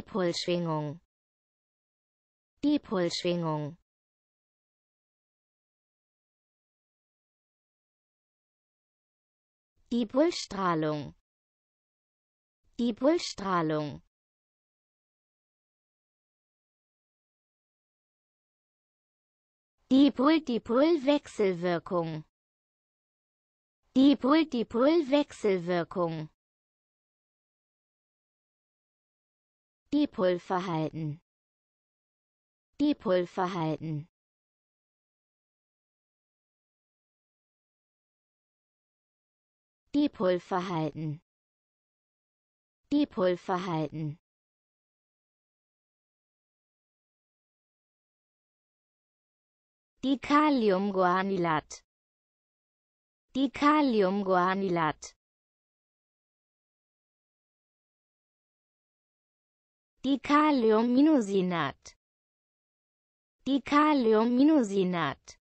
Dipolschwingung. Dipolschwingung. Dipolstrahlung. Dipolstrahlung. Dipol-Dipol-Wechselwirkung. Dipol-Dipol-Wechselwirkung. Dipolverhalten. Dipolverhalten. Dipolverhalten. Dipolverhalten. Dikaliumguanilat. Dikaliumguanilat. Dikalium-Minusinat. Dikalium-Minusinat.